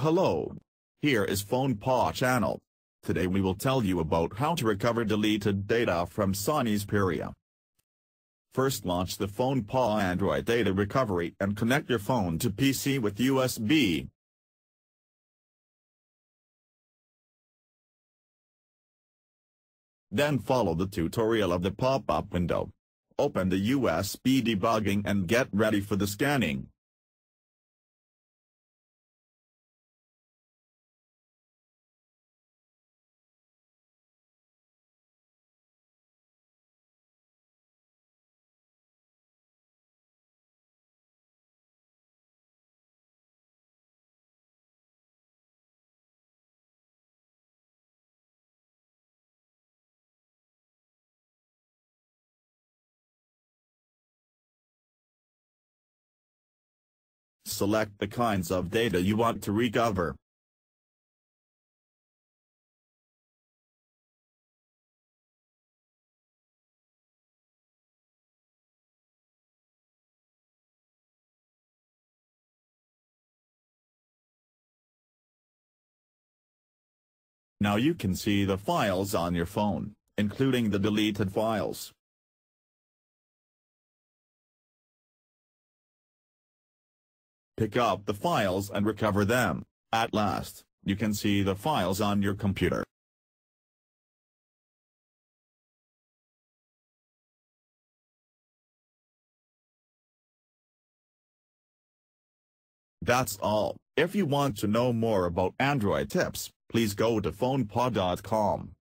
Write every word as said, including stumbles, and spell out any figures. Hello. Here is FonePaw channel. Today we will tell you about how to recover deleted data from Sony Xperia. First, launch the FonePaw Android data recovery and connect your phone to P C with U S B. Then follow the tutorial of the pop-up window. Open the U S B debugging and get ready for the scanning. Select the kinds of data you want to recover. Now you can see the files on your phone, including the deleted files. Pick up the files and recover them. At last, you can see the files on your computer. That's all. If you want to know more about Android tips, please go to FonePaw dot com.